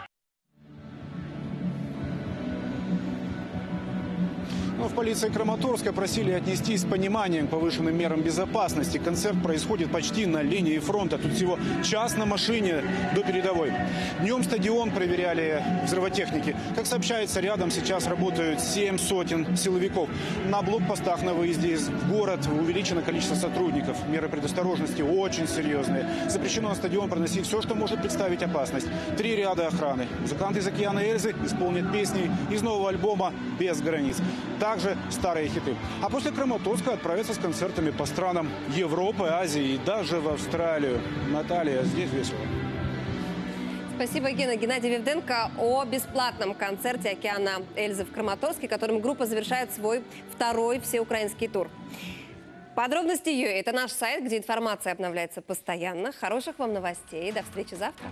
Но в полиции Краматорска просили отнестись с пониманием к повышенным мерам безопасности. Концерт происходит почти на линии фронта. Тут всего час на машине до передовой. Днем стадион проверяли взрывотехники. Как сообщается, рядом сейчас работают семь сотен силовиков. На блокпостах на выезде из город увеличено количество сотрудников. Меры предосторожности очень серьезные. Запрещено на стадион проносить все, что может представить опасность. Три ряда охраны. Музыканты из «Океана Эльзы» исполнят песни из нового альбома «Без границ». Также старые хиты. А после Краматорска отправятся с концертами по странам Европы, Азии и даже в Австралию. Наталья, здесь весело. Спасибо, Гена. Геннадий Вивденко о бесплатном концерте «Океана Эльзы» в Краматорске, которым группа завершает свой второй всеукраинский тур. Подробности ее — это наш сайт, где информация обновляется постоянно. Хороших вам новостей. До встречи завтра.